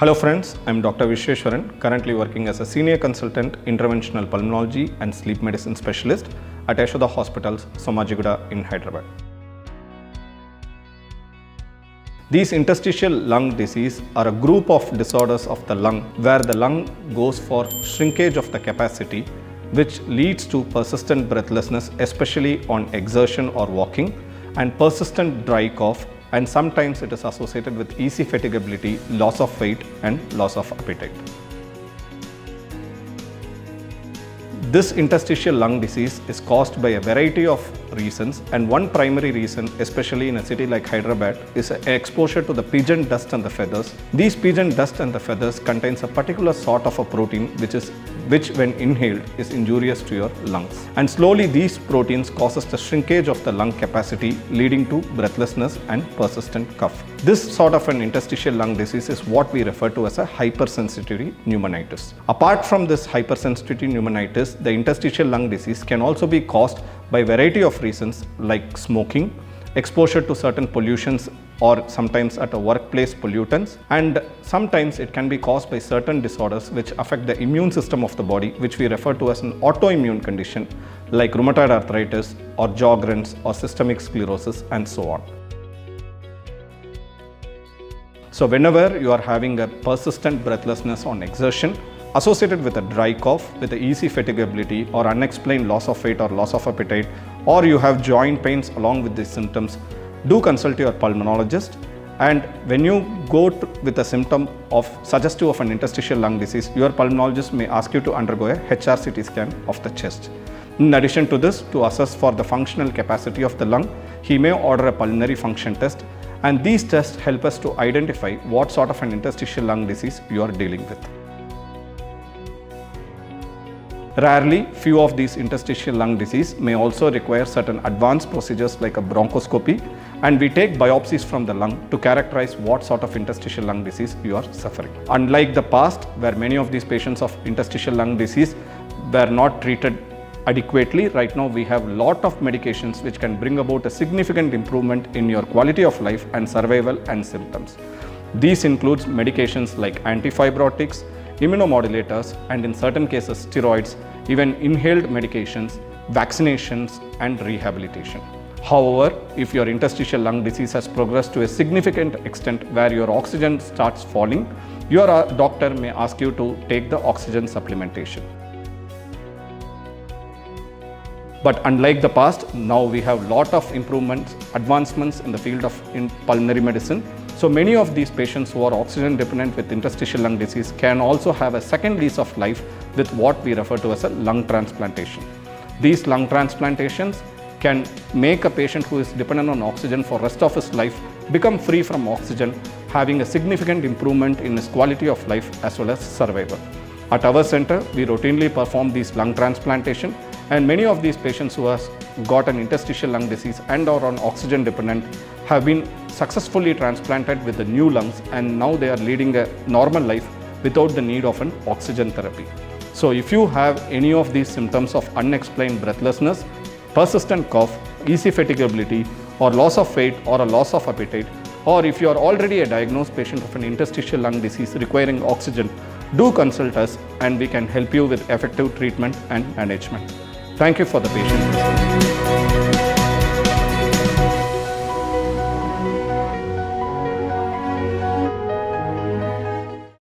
Hello friends, I am Dr. Viswesvaran, currently working as a Senior Consultant, Interventional Pulmonology and Sleep Medicine Specialist at Yashoda Hospitals Somajiguda in Hyderabad. These interstitial lung disease are a group of disorders of the lung where the lung goes for shrinkage of the capacity, which leads to persistent breathlessness, especially on exertion or walking, and persistent dry cough, and sometimes it is associated with easy fatigability, loss of weight and loss of appetite. This interstitial lung disease is caused by a variety of reasons, and one primary reason, especially in a city like Hyderabad, is exposure to the pigeon dust and the feathers. These pigeon dust and the feathers contains a particular sort of a protein which when inhaled is injurious to your lungs. And slowly these proteins causes the shrinkage of the lung capacity, leading to breathlessness and persistent cough. This sort of an interstitial lung disease is what we refer to as a hypersensitivity pneumonitis. Apart from this hypersensitivity pneumonitis, the interstitial lung disease can also be caused by a variety of reasons like smoking, exposure to certain pollutions or sometimes at a workplace pollutants, and sometimes it can be caused by certain disorders which affect the immune system of the body, which we refer to as an autoimmune condition like rheumatoid arthritis or Sjögren's or systemic sclerosis and so on. So whenever you are having a persistent breathlessness on exertion, associated with a dry cough, with the easy fatigability or unexplained loss of weight or loss of appetite, or you have joint pains along with these symptoms, do consult your pulmonologist. And when you go with a symptom of suggestive of an interstitial lung disease, your pulmonologist may ask you to undergo a HRCT scan of the chest. In addition to this, to assess for the functional capacity of the lung, he may order a pulmonary function test, and these tests help us to identify what sort of an interstitial lung disease you are dealing with. Rarely, few of these interstitial lung disease may also require certain advanced procedures like a bronchoscopy, and we take biopsies from the lung to characterize what sort of interstitial lung disease you are suffering. Unlike the past, where many of these patients of interstitial lung disease were not treated adequately, right now we have a lot of medications which can bring about a significant improvement in your quality of life and survival and symptoms. These includes medications like antifibrotics, immunomodulators, and in certain cases steroids, even inhaled medications, vaccinations and rehabilitation. However, if your interstitial lung disease has progressed to a significant extent where your oxygen starts falling, your doctor may ask you to take the oxygen supplementation. But unlike the past, now we have a lot of improvements, advancements in the field of pulmonary medicine. So many of these patients who are oxygen dependent with interstitial lung disease can also have a second lease of life with what we refer to as a lung transplantation. These lung transplantations can make a patient who is dependent on oxygen for the rest of his life become free from oxygen, having a significant improvement in his quality of life as well as survival. At our center, we routinely perform these lung transplantation, and many of these patients who have got an interstitial lung disease and are on oxygen dependent have been successfully transplanted with the new lungs, and now they are leading a normal life without the need of an oxygen therapy. So if you have any of these symptoms of unexplained breathlessness, persistent cough, easy fatigability or loss of weight or a loss of appetite, or if you are already a diagnosed patient of an interstitial lung disease requiring oxygen, do consult us and we can help you with effective treatment and management. Thank you for the patience.